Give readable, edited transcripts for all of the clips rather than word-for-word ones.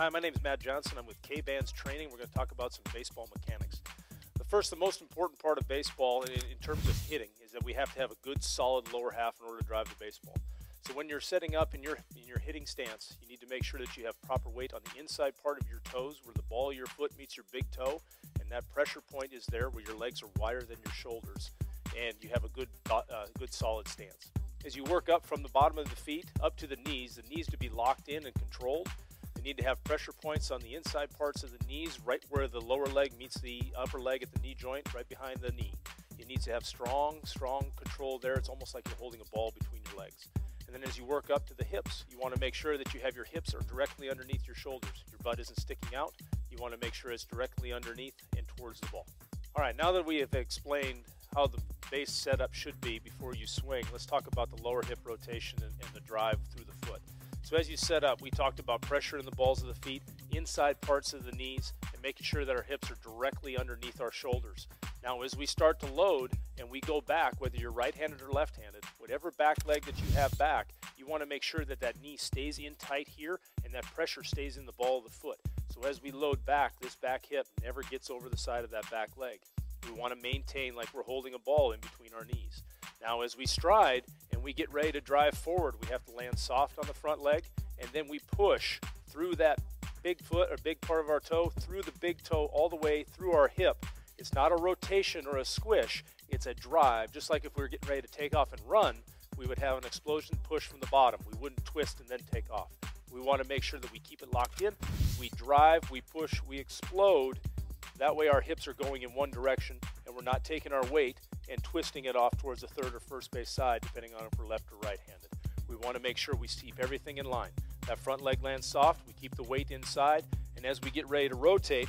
Hi, my name is Matt Johnson. I'm with K-Bands Training. We're going to talk about some baseball mechanics. The most important part of baseball in terms of hitting is that we have to have a good, solid lower half in order to drive the baseball. So when you're setting up in your hitting stance, you need to make sure that you have proper weight on the inside part of your toes where the ball of your foot meets your big toe, and that pressure point is there where your legs are wider than your shoulders, and you have a good solid stance. As you work up from the bottom of the feet up to the knees to be locked in and controlled. You need to have pressure points on the inside parts of the knees, right where the lower leg meets the upper leg at the knee joint, right behind the knee. You need to have strong control there. It's almost like you're holding a ball between your legs. And then as you work up to the hips, you want to make sure that you have your hips are directly underneath your shoulders. Your butt isn't sticking out. You want to make sure it's directly underneath and towards the ball. All right, now that we have explained how the base setup should be before you swing, let's talk about the lower hip rotation and the drive through the foot. So as you set up, we talked about pressure in the balls of the feet, inside parts of the knees, and making sure that our hips are directly underneath our shoulders. Now as we start to load and we go back, whether you're right-handed or left-handed, whatever back leg that you have back, you want to make sure that that knee stays in tight here and that pressure stays in the ball of the foot. So as we load back, this back hip never gets over the side of that back leg. We want to maintain like we're holding a ball in between our knees. Now as we stride and we get ready to drive forward, we have to land soft on the front leg, and then we push through that big foot or big part of our toe, through the big toe all the way through our hip. It's not a rotation or a squish, it's a drive. Just like if we were getting ready to take off and run, we would have an explosion push from the bottom. We wouldn't twist and then take off. We want to make sure that we keep it locked in. We drive, we push, we explode. That way our hips are going in one direction and we're not taking our weight and twisting it off towards the third or first base side, depending on if we're left or right-handed. We want to make sure we keep everything in line. That front leg lands soft, we keep the weight inside, and as we get ready to rotate,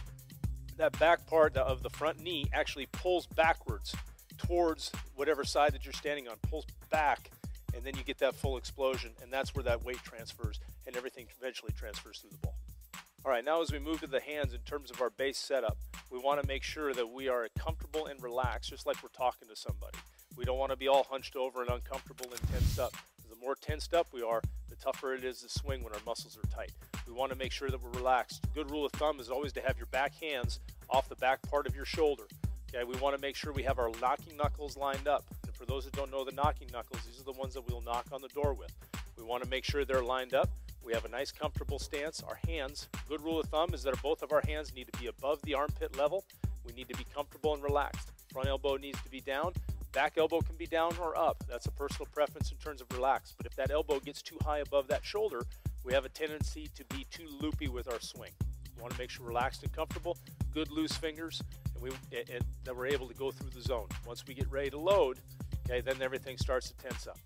that back part of the front knee actually pulls backwards towards whatever side that you're standing on, pulls back, and then you get that full explosion, and that's where that weight transfers, and everything eventually transfers through the ball. All right, now as we move to the hands in terms of our base setup, we want to make sure that we are comfortable and relaxed, just like we're talking to somebody. We don't want to be all hunched over and uncomfortable and tensed up. The more tensed up we are, the tougher it is to swing when our muscles are tight. We want to make sure that we're relaxed. Good rule of thumb is always to have your back hands off the back part of your shoulder. Okay, we want to make sure we have our knocking knuckles lined up. And for those who don't know the knocking knuckles, these are the ones that we'll knock on the door with. We want to make sure they're lined up. We have a nice comfortable stance. Our hands, good rule of thumb is that both of our hands need to be above the armpit level. We need to be comfortable and relaxed. Front elbow needs to be down. Back elbow can be down or up. That's a personal preference in terms of relaxed. But if that elbow gets too high above that shoulder, we have a tendency to be too loopy with our swing. We want to make sure we're relaxed and comfortable, good loose fingers, and that we're able to go through the zone. Once we get ready to load, okay, then everything starts to tense up.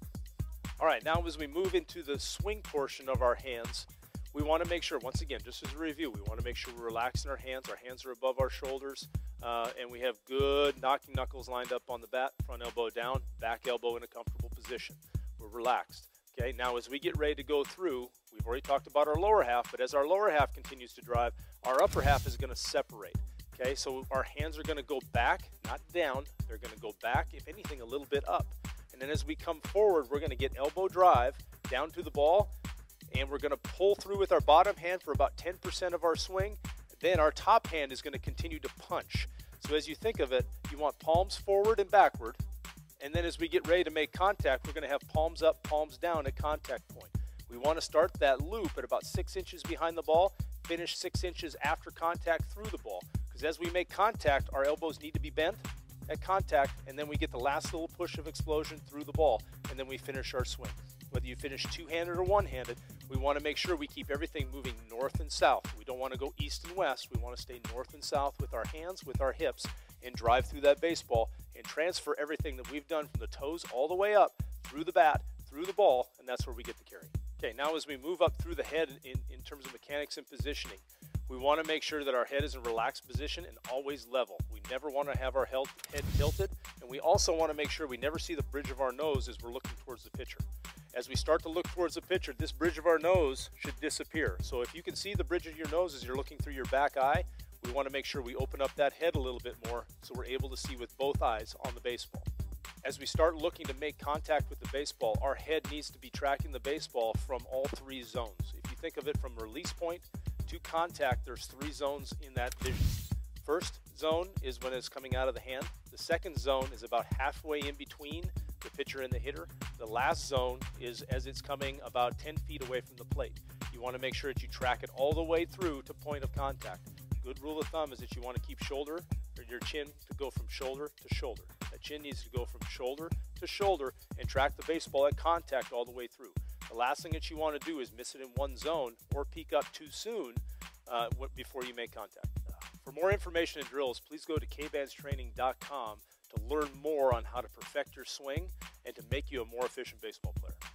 All right, now as we move into the swing portion of our hands, we want to make sure, once again, just as a review, we want to make sure we're relaxing our hands. Our hands are above our shoulders, and we have good knocking knuckles lined up on the bat, front elbow down, back elbow in a comfortable position. We're relaxed. Okay, now as we get ready to go through, we've already talked about our lower half, but as our lower half continues to drive, our upper half is going to separate. Okay, so our hands are going to go back, not down. They're going to go back, if anything, a little bit up. And then as we come forward, we're going to get elbow drive down to the ball, and we're going to pull through with our bottom hand for about 10% of our swing. Then our top hand is going to continue to punch. So as you think of it, you want palms forward and backward. And then as we get ready to make contact, we're going to have palms up, palms down at contact point. We want to start that loop at about 6 inches behind the ball, finish 6 inches after contact through the ball. Because as we make contact, our elbows need to be bent at contact, and then we get the last little push of explosion through the ball, and then we finish our swing. Whether you finish two-handed or one-handed, we want to make sure we keep everything moving north and south. We don't want to go east and west. We want to stay north and south with our hands, with our hips, and drive through that baseball and transfer everything that we've done from the toes all the way up, through the bat, through the ball, and that's where we get the carry. Okay, now as we move up through the head in terms of mechanics and positioning, we want to make sure that our head is in a relaxed position and always level. We never want to have our head tilted, and we also want to make sure we never see the bridge of our nose as we're looking towards the pitcher. As we start to look towards the pitcher, this bridge of our nose should disappear. So if you can see the bridge of your nose as you're looking through your back eye, we want to make sure we open up that head a little bit more so we're able to see with both eyes on the baseball. As we start looking to make contact with the baseball, our head needs to be tracking the baseball from all three zones. If you think of it from release point to contact, there's three zones in that vision. First zone is when it's coming out of the hand. The second zone is about halfway in between the pitcher and the hitter. The last zone is as it's coming about 10 feet away from the plate. You want to make sure that you track it all the way through to point of contact. Good rule of thumb is that you want to keep shoulder, or your chin, to go from shoulder to shoulder. That chin needs to go from shoulder to shoulder and track the baseball at contact all the way through. The last thing that you want to do is miss it in one zone or peek up too soon before you make contact. For more information and drills, please go to KbandsTraining.com to learn more on how to perfect your swing and to make you a more efficient baseball player.